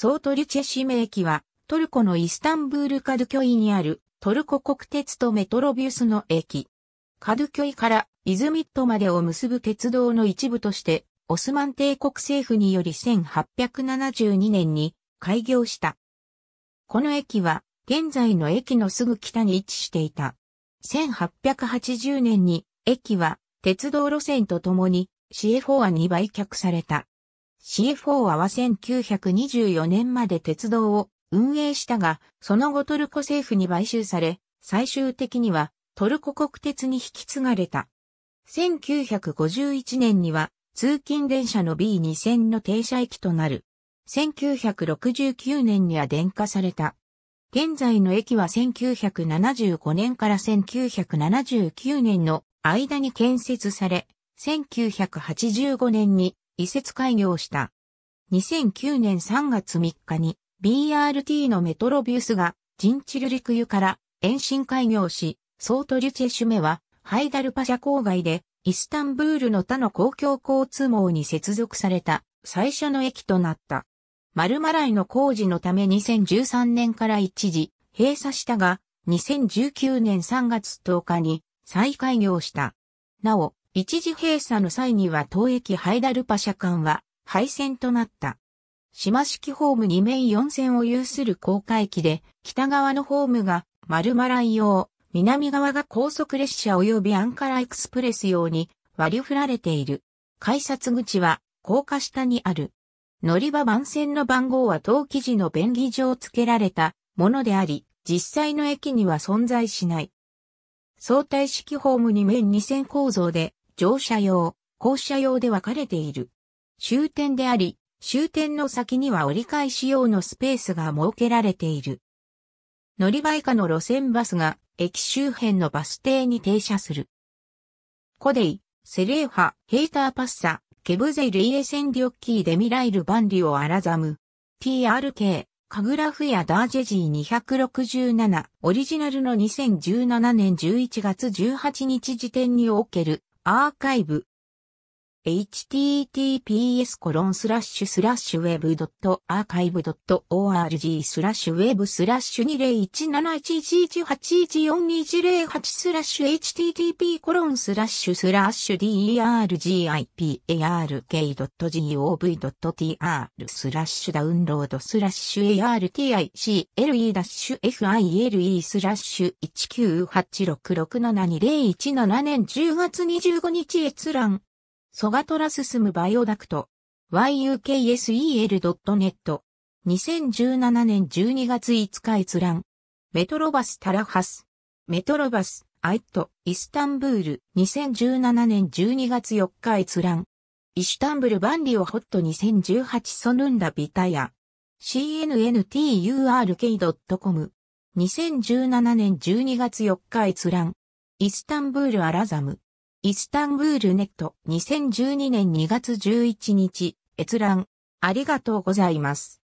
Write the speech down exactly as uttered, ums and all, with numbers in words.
総トリュチェ市名記は、トルコのイスタンブールカドゥキョイにある、トルコ国鉄とメトロビュスの駅。カドゥキョイからイズミットまでを結ぶ鉄道の一部として、オスマン帝国政府によりせんはっぴゃくななじゅうにねんに開業した。この駅は、現在の駅のすぐ北に位置していた。せんはっぴゃくはちじゅうねんに、駅は、鉄道路線とともに シーエフオーエー に売却された。シーエフオーエー はせんきゅうひゃくにじゅうよねんまで鉄道を運営したが、その後トルコ政府に買収され、最終的にはトルコ国鉄に引き継がれた。せんきゅうひゃくごじゅういちねんには通勤電車の ビーにせん の停車駅となる。せんきゅうひゃくろくじゅうきゅうねんには電化された。現在の駅はせんきゅうひゃくななじゅうごねんからせんきゅうひゃくななじゅうきゅうねんの間に建設され、せんきゅうひゃくはちじゅうごねんに移設開業した。にせんきゅうねんさんがつみっかに ビーアールティー のメトロビュスがジンチルリクユから延伸開業し、ソートリュチェシュメはハイダルパシャ郊外でイスタンブールの他の公共交通網に接続された最初の駅となった。マルマライの工事のためにせんじゅうさんねんから一時閉鎖したが、にせんじゅうきゅうねんさんがつとおかに再開業した。なお、一時閉鎖の際には当駅ハイダルパシャ間は廃線となった。島式ホームにめんよんせんを有する高架駅で、北側のホームがマルマライ用、南側が高速列車及びアンカラエクスプレス用に割り振られている。改札口は高架下にある。乗り場番線の番号は登記時の便宜上付けられたものであり、実際の駅には存在しない。相対式ホームにめんにせん構造で、乗車用、降車用で分かれている。終点であり、終点の先には折り返し用のスペースが設けられている。乗り場以下の路線バスが、駅周辺のバス停に停車する。コデイ、セレーファ、ヘーターパッサ、ケブゼイルイエセンディオッキーデミライルバンリオアラザム、ティーアールケー、カグラフやダージェジーにひゃくろくじゅうなな、オリジナルのにせんじゅうななねんじゅういちがつじゅうはちにち時点におけるアーカイブ。エイチティーティーピーエスコロンスラッシュスラッシュウェブドットアーカイブドットオーアールジースラッシュウェブスラッシュにいちなないちいちいちはちいちよんにいちゼロはちスラッシュエイチティーティーピーコロンスラッシュエイチティーティーピーコロンスラッシュスラッシュディーアールジーアイピーエーアールケードットジーオーブイドットティーアールスラッシュダウンロードスラッシュエーアールティーアイシーエルイーダッシュエフアイエルイースラッシュいちきゅうはちろくろくななにゼロいちななねんじゅうがつにじゅうごにち閲覧。ソガトラ進むバイオダクト ワイユーケーエスイーエルドットネット にせんじゅうななねんじゅうにがついつか閲覧。メトロバスタラハス。メトロバス、アイット、イスタンブール。にせんじゅうななねんじゅうにがつよっか閲覧。イシュタンブルバンリオホットにせんじゅうはちソヌンダビタヤ。シーエヌエヌティーユーアールケードットコム。にせんじゅうななねんじゅうにがつよっか閲覧。イスタンブールアラザム。イスタンブールネットにせんじゅうにねんにがつじゅういちにち閲覧。ありがとうございます。